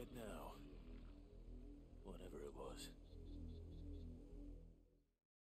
dead now.